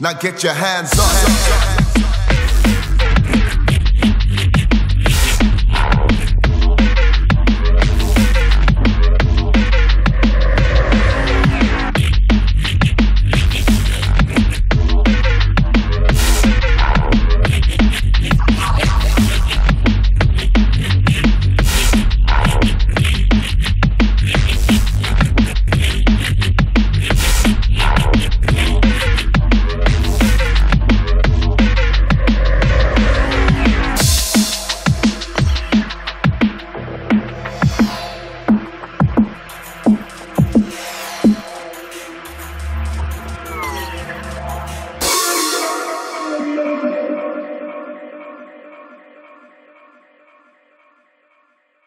Now get your hands up.